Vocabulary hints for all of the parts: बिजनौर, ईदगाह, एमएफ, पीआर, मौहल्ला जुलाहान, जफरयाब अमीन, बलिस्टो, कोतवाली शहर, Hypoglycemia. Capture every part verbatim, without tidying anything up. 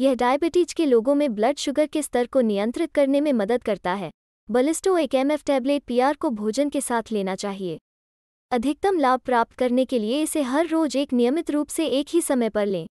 यह डायबिटीज के लोगों में ब्लड शुगर के स्तर को नियंत्रित करने में मदद करता है। बलिस्टो एक एमएफ टैबलेट पीआर को भोजन के साथ लेना चाहिए। अधिकतम लाभ प्राप्त करने के लिए इसे हर रोज एक नियमित रूप से एक ही समय पर लें।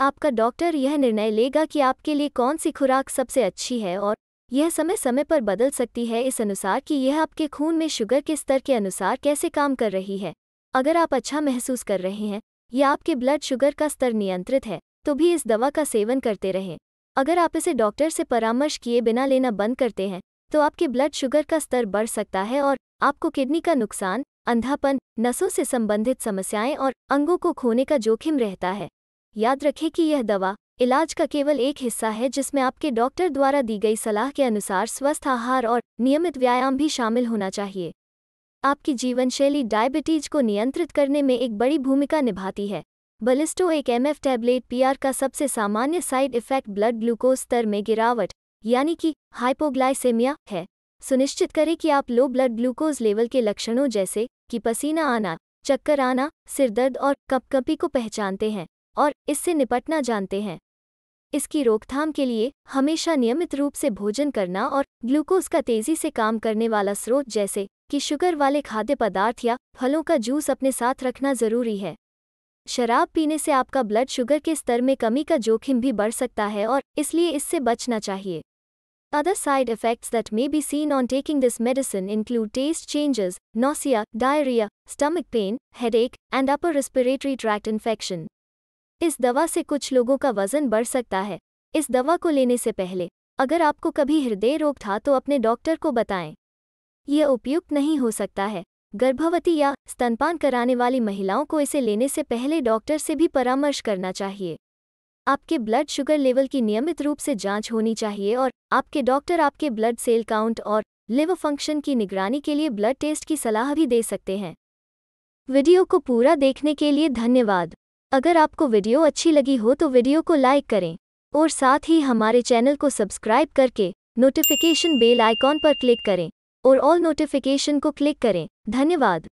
आपका डॉक्टर यह निर्णय लेगा कि आपके लिए कौन सी खुराक सबसे अच्छी है और यह समय समय पर बदल सकती है, इस अनुसार कि यह आपके खून में शुगर के स्तर के अनुसार कैसे काम कर रही है। अगर आप अच्छा महसूस कर रहे हैं या आपके ब्लड शुगर का स्तर नियंत्रित है तो भी इस दवा का सेवन करते रहें। अगर आप इसे डॉक्टर से परामर्श किए बिना लेना बंद करते हैं तो आपके ब्लड शुगर का स्तर बढ़ सकता है और आपको किडनी का नुकसान, अंधापन, नसों से संबंधित समस्याएं और अंगों को खोने का जोखिम रहता है। याद रखें कि यह दवा इलाज का केवल एक हिस्सा है जिसमें आपके डॉक्टर द्वारा दी गई सलाह के अनुसार स्वस्थ आहार और नियमित व्यायाम भी शामिल होना चाहिए। आपकी जीवनशैली डायबिटीज को नियंत्रित करने में एक बड़ी भूमिका निभाती है। बलिस्टो एक एमएफ टैबलेट पीआर का सबसे सामान्य साइड इफेक्ट ब्लड ग्लूकोज स्तर में गिरावट यानी कि हाइपोग्लाइसेमिया है। सुनिश्चित करें कि आप लो ब्लड ग्लूकोज लेवल के लक्षणों जैसे कि पसीना आना, चक्कर आना, सिरदर्द और कंपकंपी को पहचानते हैं और इससे निपटना जानते हैं। इसकी रोकथाम के लिए हमेशा नियमित रूप से भोजन करना और ग्लूकोज का तेजी से काम करने वाला स्रोत जैसे कि शुगर वाले खाद्य पदार्थ या फलों का जूस अपने साथ रखना जरूरी है। शराब पीने से आपका ब्लड शुगर के स्तर में कमी का जोखिम भी बढ़ सकता है और इसलिए इससे बचना चाहिए। Other side effects that may be seen on taking this medicine include taste changes, nausea, diarrhea, stomach pain, headache, and upper respiratory tract infection. इस दवा से कुछ लोगों का वजन बढ़ सकता है। इस दवा को लेने से पहले अगर आपको कभी हृदय रोग था तो अपने डॉक्टर को बताएं। यह उपयुक्त नहीं हो सकता है। गर्भवती या स्तनपान कराने वाली महिलाओं को इसे लेने से पहले डॉक्टर से भी परामर्श करना चाहिए। आपके ब्लड शुगर लेवल की नियमित रूप से जांच होनी चाहिए और आपके डॉक्टर आपके ब्लड सेल काउंट और लिवर फंक्शन की निगरानी के लिए ब्लड टेस्ट की सलाह भी दे सकते हैं। वीडियो को पूरा देखने के लिए धन्यवाद। अगर आपको वीडियो अच्छी लगी हो तो वीडियो को लाइक करें और साथ ही हमारे चैनल को सब्सक्राइब करके नोटिफिकेशन बेल आइकॉन पर क्लिक करें और ऑल नोटिफिकेशन को क्लिक करें। धन्यवाद।